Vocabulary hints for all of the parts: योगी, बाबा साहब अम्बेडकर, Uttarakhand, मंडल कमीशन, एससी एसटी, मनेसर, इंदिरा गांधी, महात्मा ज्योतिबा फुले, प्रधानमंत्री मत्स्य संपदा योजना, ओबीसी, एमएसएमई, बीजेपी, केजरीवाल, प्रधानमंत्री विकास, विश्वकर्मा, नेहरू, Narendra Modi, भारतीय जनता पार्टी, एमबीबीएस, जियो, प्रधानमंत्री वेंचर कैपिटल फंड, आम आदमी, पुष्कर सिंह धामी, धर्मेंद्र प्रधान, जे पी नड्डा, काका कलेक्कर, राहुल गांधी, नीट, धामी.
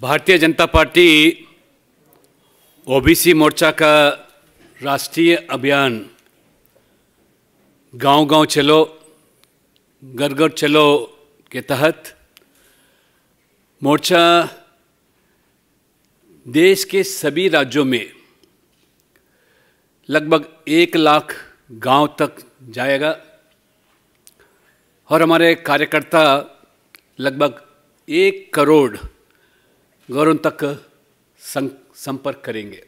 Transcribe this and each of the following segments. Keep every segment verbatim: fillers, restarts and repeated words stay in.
भारतीय जनता पार्टी ओबीसी मोर्चा का राष्ट्रीय अभियान गांव-गांव चलो घर घर चलो के तहत मोर्चा देश के सभी राज्यों में लगभग एक लाख गांव तक जाएगा और हमारे कार्यकर्ता लगभग एक करोड़ घरों तक संपर्क करेंगे।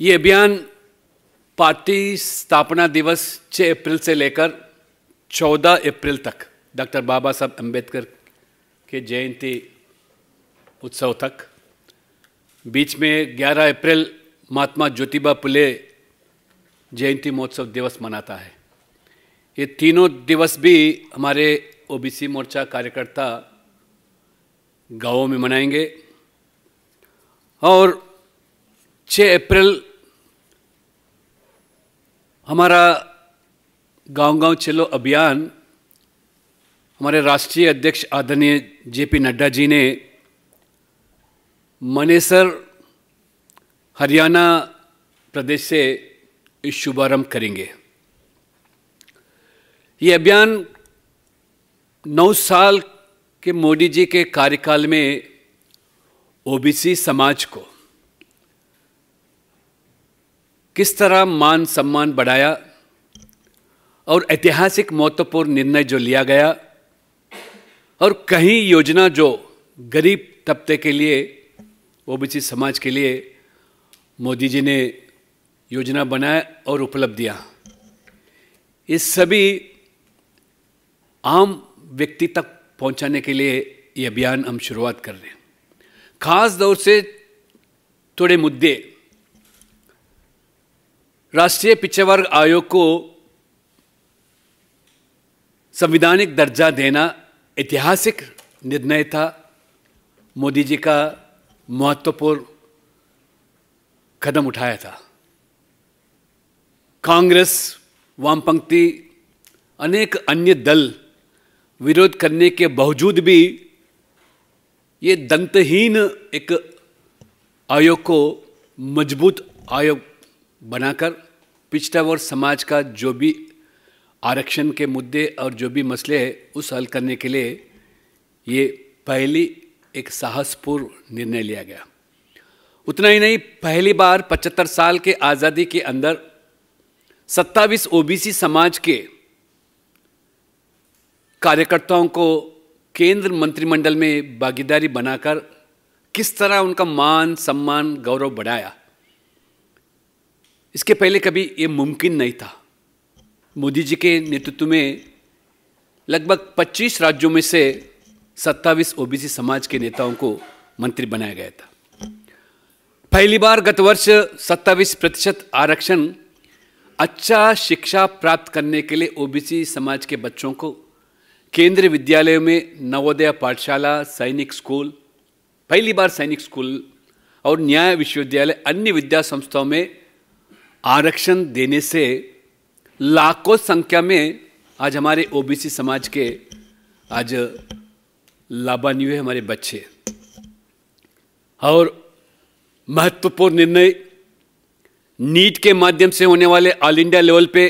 ये अभियान पार्टी स्थापना दिवस छह अप्रैल से लेकर चौदह अप्रैल तक डॉक्टर बाबा साहब अम्बेडकर के जयंती उत्सव तक, बीच में ग्यारह अप्रैल महात्मा ज्योतिबा फुले जयंती महोत्सव दिवस मनाता है। ये तीनों दिवस भी हमारे ओबीसी मोर्चा कार्यकर्ता गांवों में मनाएंगे और छह अप्रैल हमारा गांव गांव चलो अभियान हमारे राष्ट्रीय अध्यक्ष आदरणीय जे पी नड्डा जी ने मनेसर हरियाणा प्रदेश से इस शुभारंभ करेंगे। ये अभियान नौ साल के मोदी जी के कार्यकाल में ओबीसी समाज को किस तरह मान सम्मान बढ़ाया और ऐतिहासिक महत्वपूर्ण निर्णय जो लिया गया और कई योजना जो गरीब तबके के लिए ओबीसी समाज के लिए मोदी जी ने योजना बनाया और उपलब्धियाँ, ये सभी आम व्यक्ति तक पहुँचाने के लिए ये अभियान हम शुरुआत कर रहे हैं। खास तौर से थोड़े मुद्दे राष्ट्रीय पिछड़ा वर्ग आयोग को संवैधानिक दर्जा देना ऐतिहासिक निर्णय था, मोदी जी का महत्वपूर्ण कदम उठाया था। कांग्रेस, वामपंथी, अनेक अन्य दल विरोध करने के बावजूद भी ये दंतहीन एक आयोग को मजबूत आयोग बनाकर पिछड़ा वर्ग समाज का जो भी आरक्षण के मुद्दे और जो भी मसले हैं उस हल करने के लिए ये पहली एक साहसपूर्ण निर्णय लिया गया। उतना ही नहीं, पहली बार पचहत्तर साल के आज़ादी के अंदर सत्ताईस ओबीसी समाज के कार्यकर्ताओं को केंद्र मंत्रिमंडल में भागीदारी बनाकर किस तरह उनका मान सम्मान गौरव बढ़ाया, इसके पहले कभी ये मुमकिन नहीं था। मोदी जी के नेतृत्व में लगभग पच्चीस राज्यों में से सत्ताईस ओबीसी समाज के नेताओं को मंत्री बनाया गया था। पहली बार गत वर्ष सत्ताईस प्रतिशत आरक्षण अच्छा शिक्षा प्राप्त करने के लिए ओबीसी समाज के बच्चों को केंद्रीय विद्यालयों में नवोदय पाठशाला, सैनिक स्कूल, पहली बार सैनिक स्कूल और न्याय विश्वविद्यालय, अन्य विद्या संस्थाओं में आरक्षण देने से लाखों संख्या में आज हमारे ओबीसी समाज के आज लाभान्वित हुए हमारे बच्चे। और महत्वपूर्ण निर्णय नीट के माध्यम से होने वाले ऑल इंडिया लेवल पे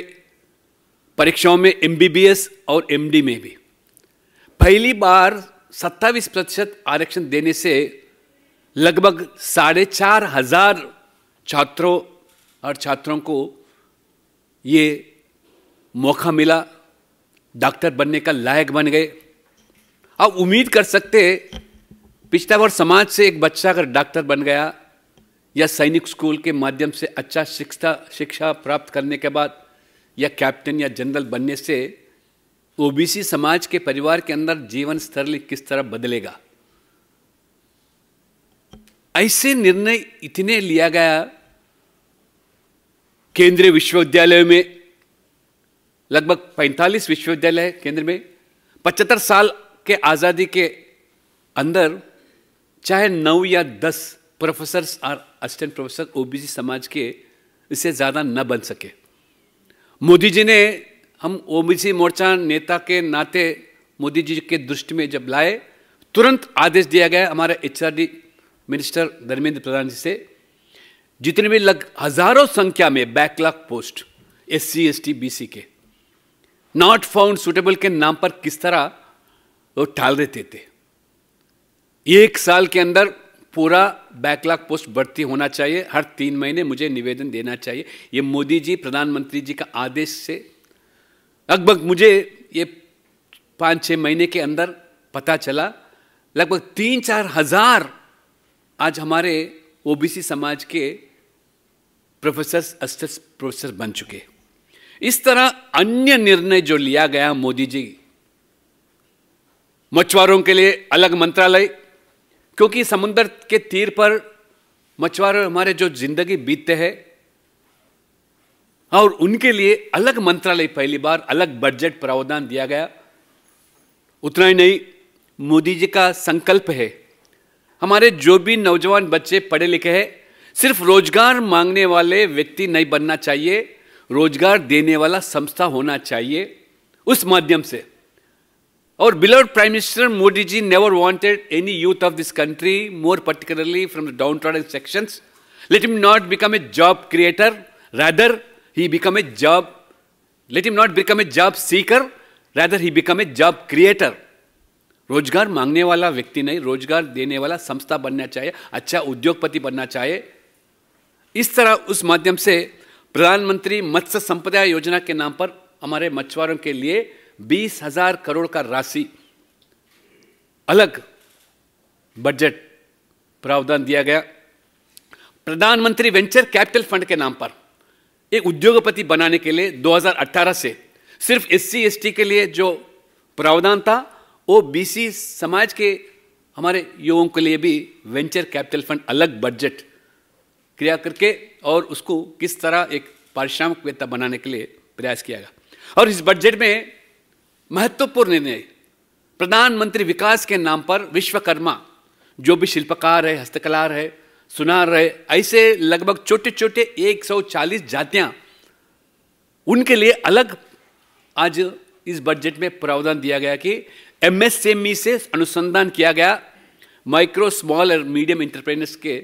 परीक्षाओं में एमबीबीएस और एमडी में भी पहली बार सत्ताईस प्रतिशत आरक्षण देने से लगभग साढ़े चार हजार छात्रों और छात्रों को ये मौका मिला, डॉक्टर बनने का लायक बन गए। अब उम्मीद कर सकते पिछड़ा वर्ग समाज से एक बच्चा अगर डॉक्टर बन गया या सैनिक स्कूल के माध्यम से अच्छा शिक्षा शिक्षा प्राप्त करने के बाद या कैप्टन या जनरल बनने से ओबीसी समाज के परिवार के अंदर जीवन स्तर किस तरह बदलेगा। ऐसे निर्णय इतने लिया गया। केंद्रीय विश्वविद्यालय में लगभग पैंतालीस विश्वविद्यालय केंद्र में पचहत्तर साल के आज़ादी के अंदर चाहे नौ या दस प्रोफेसर्स और असिस्टेंट प्रोफेसर ओबीसी समाज के इससे ज़्यादा न बन सके। मोदी जी ने, हम ओबीसी मोर्चा नेता के नाते मोदी जी के दृष्टि में जब लाए तुरंत आदेश दिया गया हमारे एचआरडी मिनिस्टर धर्मेंद्र प्रधान जी से, जितने भी लग हजारों संख्या में backlog post एससी एसटी BC के नॉट फाउंड सुटेबल के नाम पर किस तरह वो टाल देते थे। एक साल के अंदर पूरा बैकलॉग पोस्ट भर्ती होना चाहिए, हर तीन महीने मुझे निवेदन देना चाहिए। ये मोदी जी प्रधानमंत्री जी का आदेश से लगभग मुझे ये पाँच छः महीने के अंदर पता चला, लगभग तीन चार हजार आज हमारे ओबीसी समाज के प्रोफेसर्स असिस्टेंट प्रोफेसर बन चुके। इस तरह अन्य निर्णय जो लिया गया मोदी जी, मछुआरों के लिए अलग मंत्रालय, क्योंकि समुद्र के तीर पर मछुआरे हमारे जो जिंदगी बीतते हैं और उनके लिए अलग मंत्रालय, पहली बार अलग बजट प्रावधान दिया गया। उतना ही नहीं, मोदी जी का संकल्प है हमारे जो भी नौजवान बच्चे पढ़े लिखे हैं सिर्फ रोजगार मांगने वाले व्यक्ति नहीं बनना चाहिए, रोजगार देने वाला संस्था होना चाहिए उस माध्यम से। Our beloved Prime Minister Modi ji never wanted any youth of this country, more particularly from the downtrodden sections. Let him not become a job creator, rather he become a job. Let him not become a job seeker, rather he become a job creator. रोजगार मांगने वाला व्यक्ति नहीं, रोजगार देने वाला संस्था बनना चाहिए, अच्छा उद्योगपति बनना चाहिए। इस तरह उस माध्यम से प्रधानमंत्री मत्स्य संपदा योजना के नाम पर हमारे मछुआरों के लिए बीस हजार करोड़ का राशि अलग बजट प्रावधान दिया गया। प्रधानमंत्री वेंचर कैपिटल फंड के नाम पर एक उद्योगपति बनाने के लिए दो हज़ार अठारह से सिर्फ एससी एसटी के लिए जो प्रावधान था वो बीसी समाज के हमारे युवाओं के लिए भी वेंचर कैपिटल फंड अलग बजट क्रिया करके और उसको किस तरह एक पारिश्रमिक वेतन बनाने के लिए प्रयास किया गया। और इस बजट में महत्वपूर्ण निर्णय प्रधानमंत्री विकास के नाम पर विश्वकर्मा, जो भी शिल्पकार है, हस्तकलाकार है, सुनार है, ऐसे लगभग छोटे छोटे एक सौ चालीस जातियां, उनके लिए अलग आज इस बजट में प्रावधान दिया गया कि एमएसएमई से अनुसंधान किया गया। माइक्रो स्मॉल और मीडियम एंटरप्रेन्योर्स के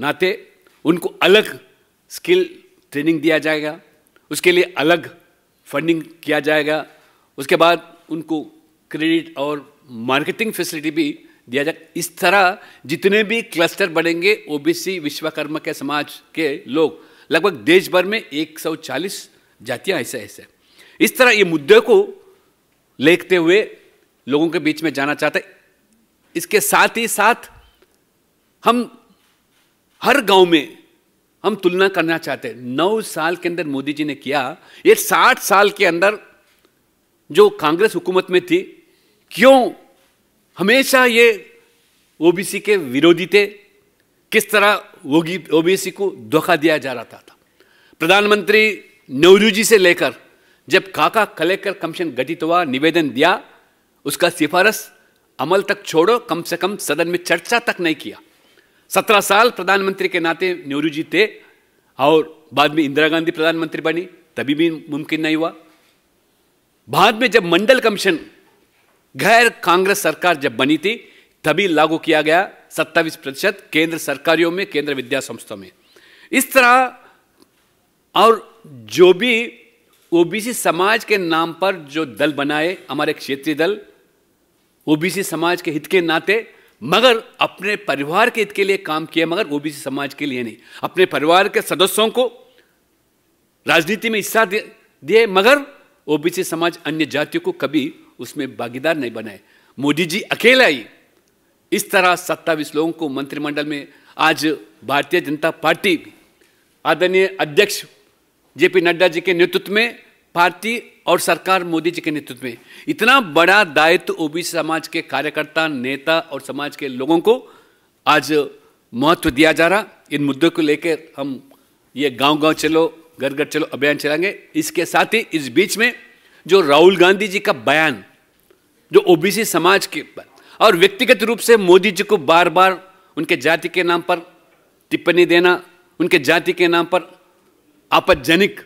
नाते उनको अलग स्किल ट्रेनिंग दिया जाएगा, उसके लिए अलग फंडिंग किया जाएगा। उसके बाद उनको क्रेडिट और मार्केटिंग फैसिलिटी भी दिया जाए। इस तरह जितने भी क्लस्टर बनेंगे ओबीसी विश्वकर्मा के समाज के लोग, लगभग देश भर में एक सौ चालीस जातियां ऐसे ऐसे इस तरह ये मुद्दे को लेखते हुए लोगों के बीच में जाना चाहते। इसके साथ ही साथ हम हर गांव में हम तुलना करना चाहते हैं। नौ साल के अंदर मोदी जी ने किया, ये साठ साल के अंदर जो कांग्रेस हुकूमत में थी, क्यों हमेशा ये ओबीसी के विरोधी थे, किस तरह ओबीसी को धोखा दिया जा रहा था। प्रधानमंत्री नेहरू जी से लेकर जब काका कलेक्कर कमीशन गठित हुआ, निवेदन दिया, उसका सिफारिश अमल तक छोड़ो, कम से कम सदन में चर्चा तक नहीं किया। सत्रह साल प्रधानमंत्री के नाते नेहरू जी थे और बाद में इंदिरा गांधी प्रधानमंत्री बनी, तभी भी मुमकिन नहीं हुआ। बाद में जब मंडल कमीशन गैर कांग्रेस सरकार जब बनी थी तभी लागू किया गया, सत्ताईस प्रतिशत केंद्र सरकारियों में, केंद्र विद्या संस्थाओं में। इस तरह और जो भी ओबीसी समाज के नाम पर जो दल बनाए हमारे क्षेत्रीय दल, ओबीसी समाज के हित के नाते, मगर अपने परिवार के हित के लिए काम किया, मगर ओबीसी समाज के लिए नहीं। अपने परिवार के सदस्यों को राजनीति में हिस्सा दिए, मगर ओबीसी समाज अन्य जातियों को कभी उसमें भागीदार नहीं बनाए। मोदी जी अकेला ही इस तरह सत्ताईस लोगों को मंत्रिमंडल में, आज भारतीय जनता पार्टी आदरणीय अध्यक्ष जे पी नड्डा जी के नेतृत्व में, पार्टी और सरकार मोदी जी के नेतृत्व में इतना बड़ा दायित्व ओबीसी समाज के कार्यकर्ता, नेता और समाज के लोगों को आज महत्व दिया जा रहा। इन मुद्दों को लेकर हम ये गाँव गाँव चलो, घर घर चलो अभियान चलाएंगे। इसके साथ ही इस बीच में जो राहुल गांधी जी का बयान, जो ओबीसी समाज के और व्यक्तिगत रूप से मोदी जी को बार बार उनके जाति के नाम पर टिप्पणी देना, उनके जाति के नाम पर आपत्तिजनक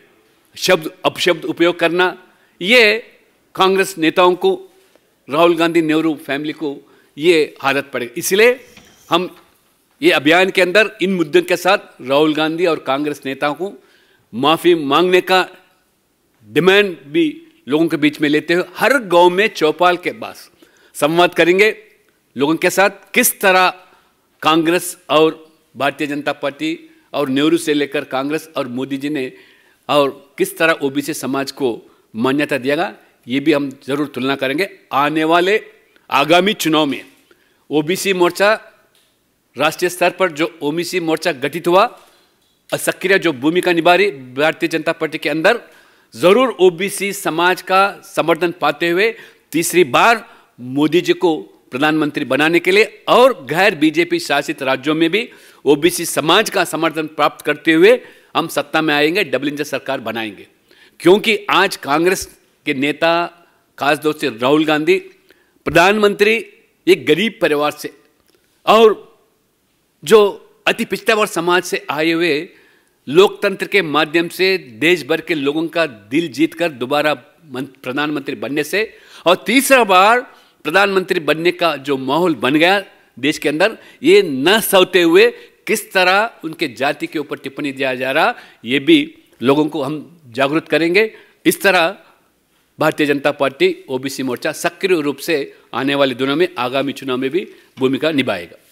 शब्द अपशब्द उपयोग करना, ये कांग्रेस नेताओं को, राहुल गांधी नेहरू फैमिली को ये हालत पड़ेगी। इसलिए हम ये अभियान के अंदर इन मुद्दों के साथ राहुल गांधी और कांग्रेस नेताओं को माफ़ी मांगने का डिमांड भी लोगों के बीच में लेते हुए हर गांव में चौपाल के पास संवाद करेंगे लोगों के साथ, किस तरह कांग्रेस और भारतीय जनता पार्टी और नेहरू से लेकर कांग्रेस और मोदी जी ने और किस तरह ओबीसी समाज को मान्यता दिएगा, ये भी हम जरूर तुलना करेंगे। आने वाले आगामी चुनाव में ओबीसी मोर्चा राष्ट्रीय स्तर पर जो ओबीसी मोर्चा गठित हुआ और सक्रिय जो भूमिका निभा रही भारतीय जनता पार्टी के अंदर, जरूर ओबीसी समाज का समर्थन पाते हुए तीसरी बार मोदी जी को प्रधानमंत्री बनाने के लिए और गैर बीजेपी शासित राज्यों में भी ओबीसी समाज का समर्थन प्राप्त करते हुए हम सत्ता में आएंगे, डबल इंजन सरकार बनाएंगे। क्योंकि आज कांग्रेस के नेता खास तौर से राहुल गांधी प्रधानमंत्री एक गरीब परिवार से और जो अति पिछड़ा वर्ग समाज से आए हुए लोकतंत्र के माध्यम से देश भर के लोगों का दिल जीतकर दोबारा प्रधानमंत्री बनने से और तीसरा बार प्रधानमंत्री बनने का जो माहौल बन गया देश के अंदर, ये न सहते हुए किस तरह उनके जाति के ऊपर टिप्पणी दिया जा रहा, ये भी लोगों को हम जागरूक करेंगे। इस तरह भारतीय जनता पार्टी ओबीसी मोर्चा सक्रिय रूप से आने वाले दिनों में आगामी चुनाव में भी भूमिका निभाएगा।